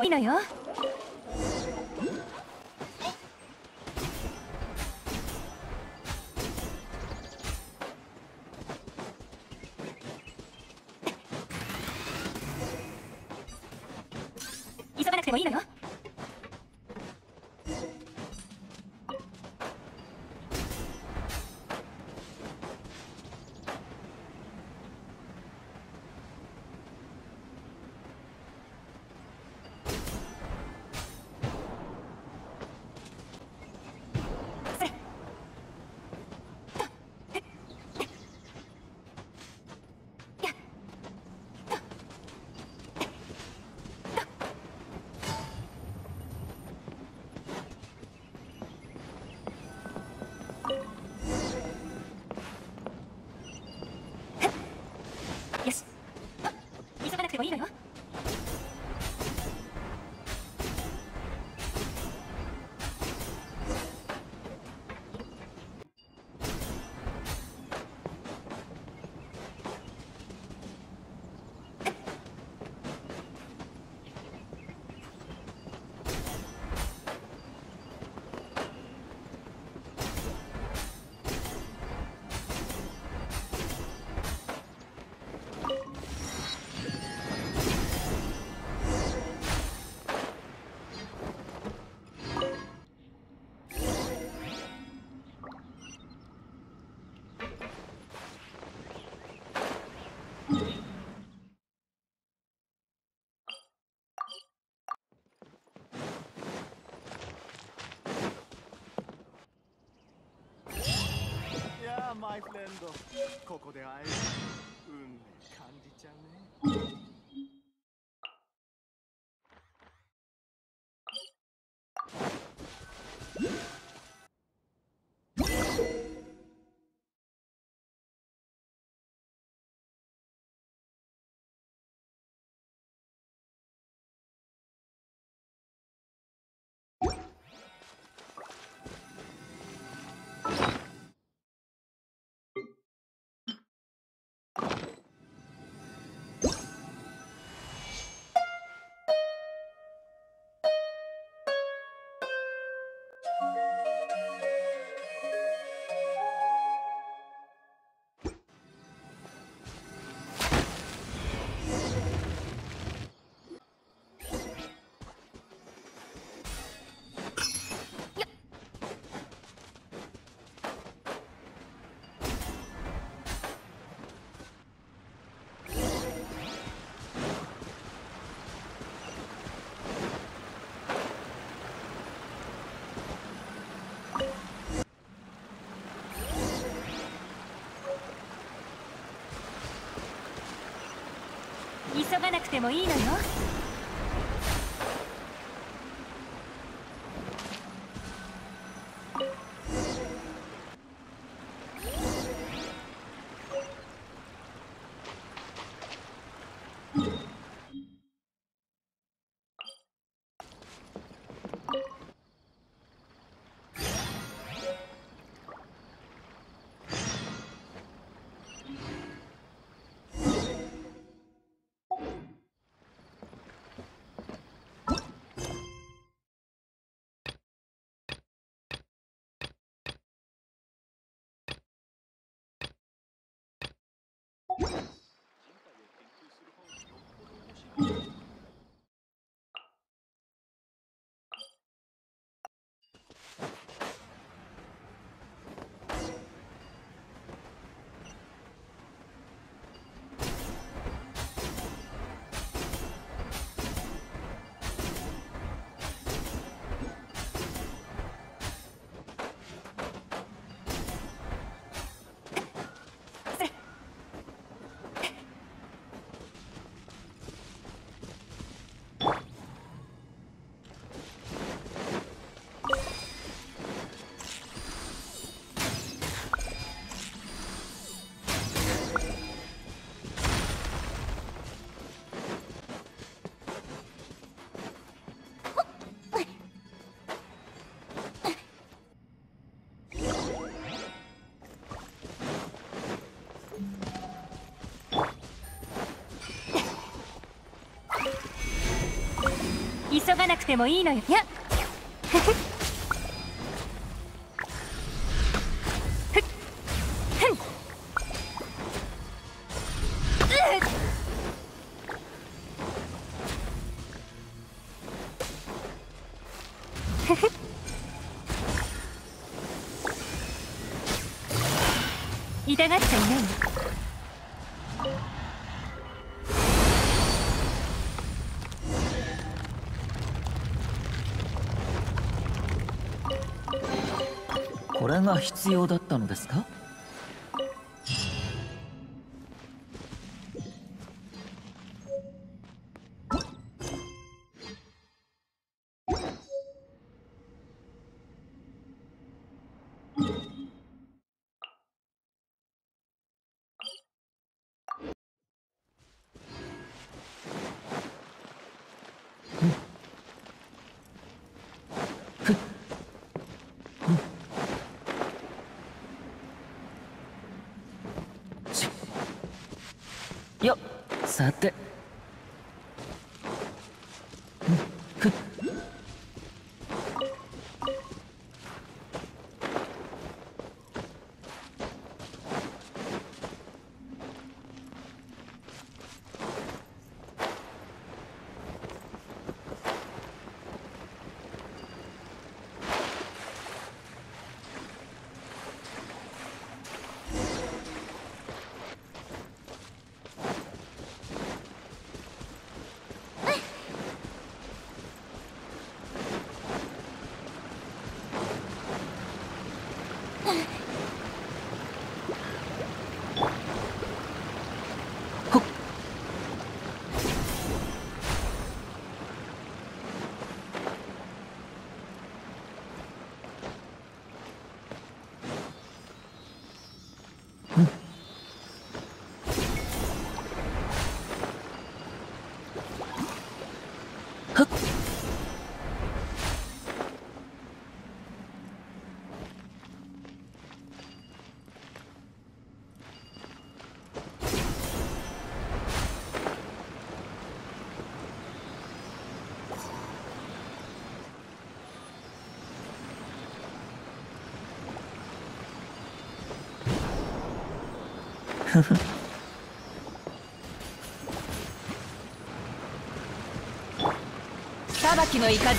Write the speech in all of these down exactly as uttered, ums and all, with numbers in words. いいのよ。急がなくてもいいのよ。いいのよ。マイフレンド、ここで会える運命感じちゃうね。急がなくてもいいのよ。急がなくてもいいのよ。やっ痛がっちゃいないの。これが必要だったのですか？さて、ふっふふ裁きの雷あら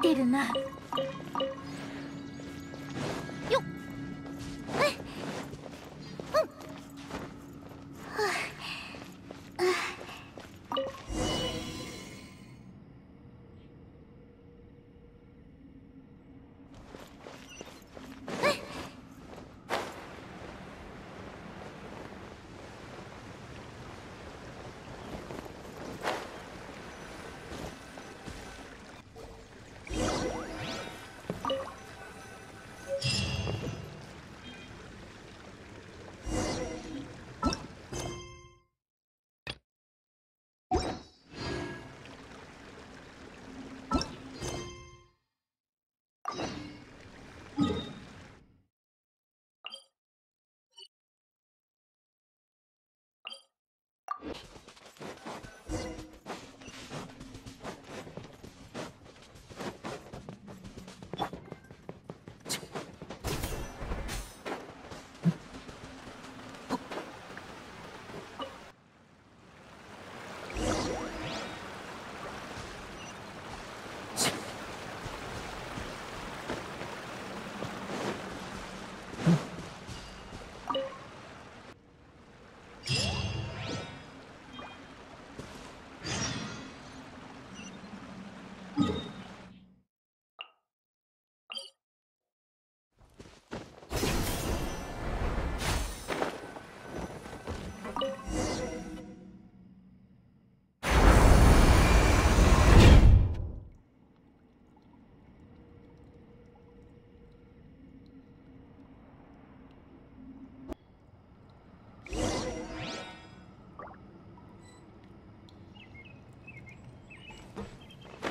ってるな。よ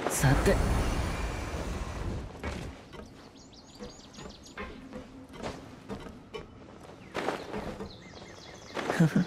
っ、さて。ふふ。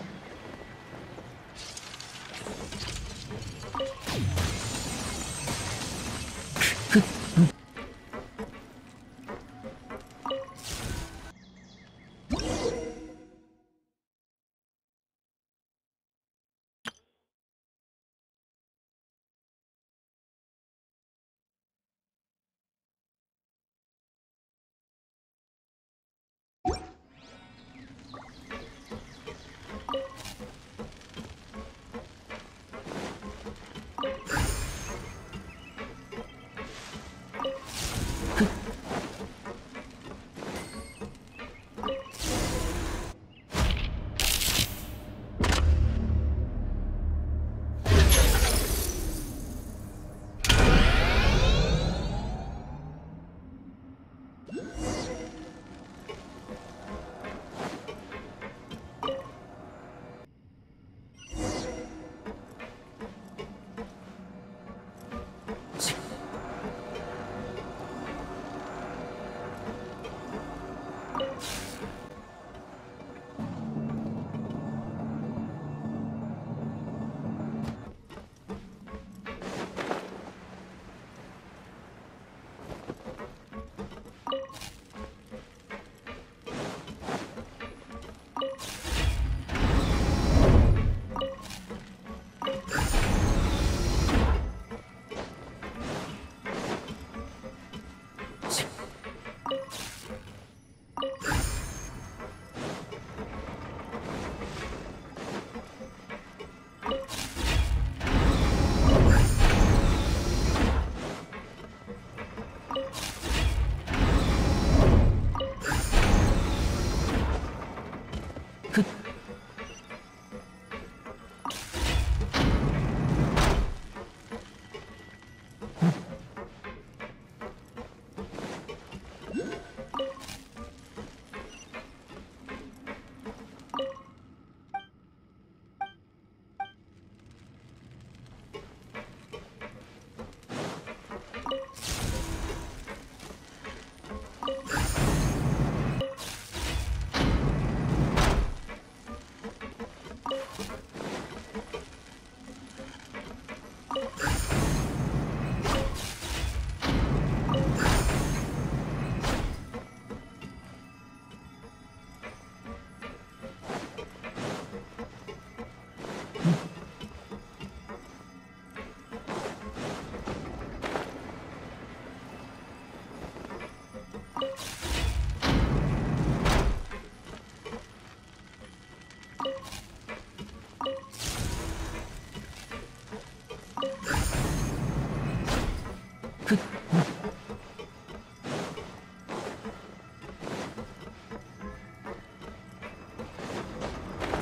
く。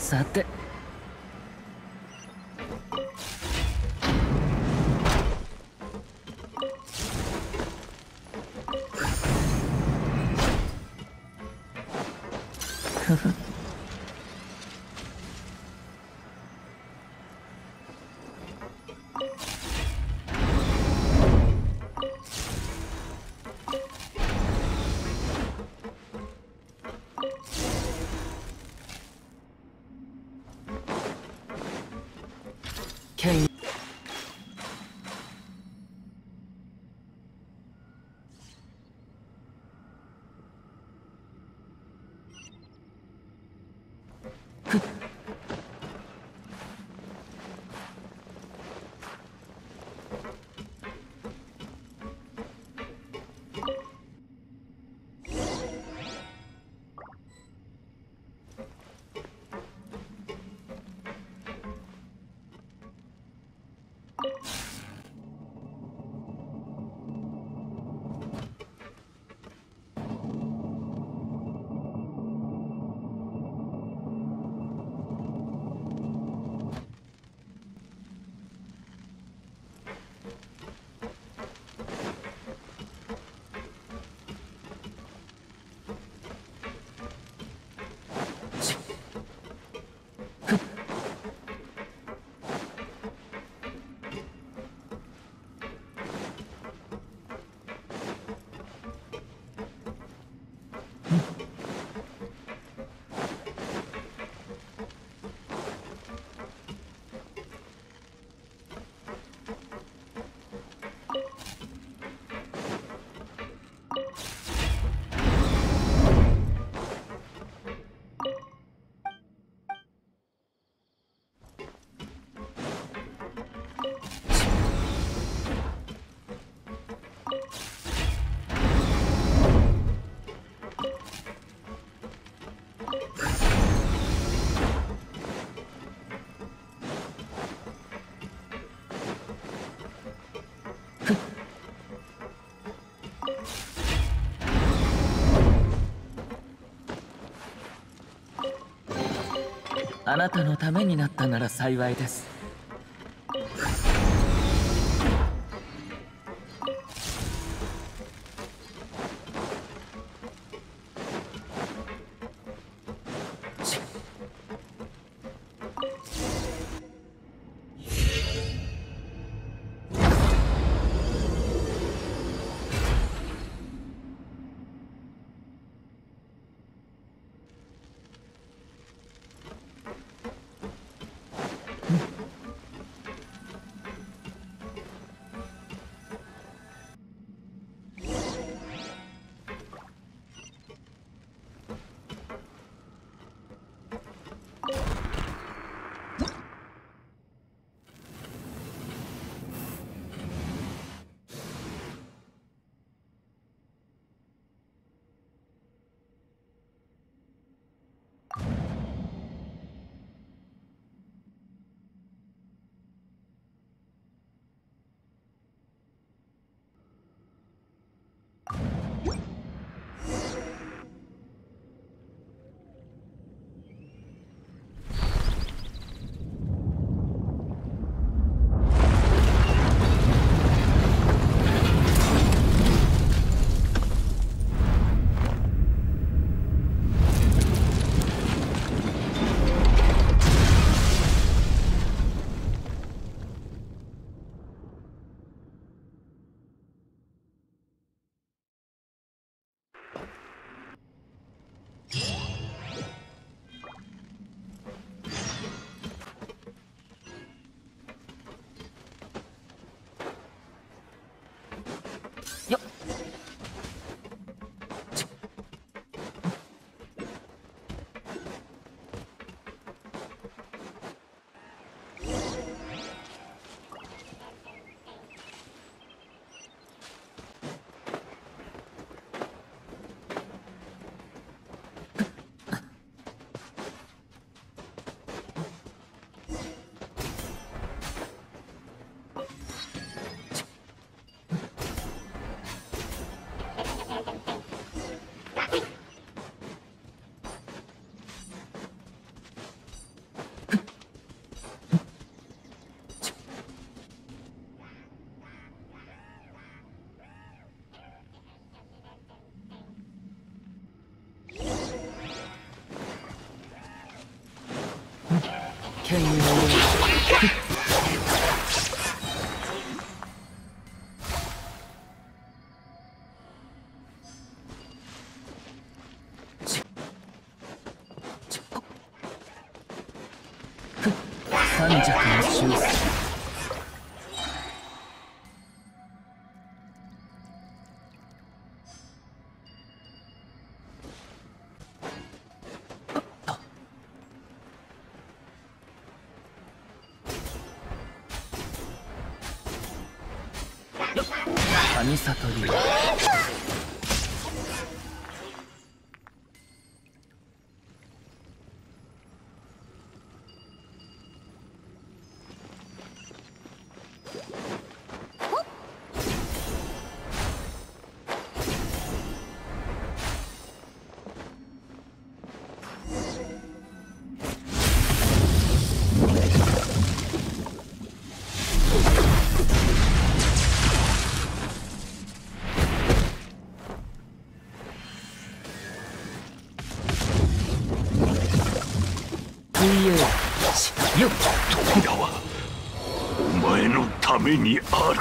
さて。ふふ。あなたのためになったなら幸いです。Mm-hmm. 剣に三弱の修正。 神里流扉はお前のためにある。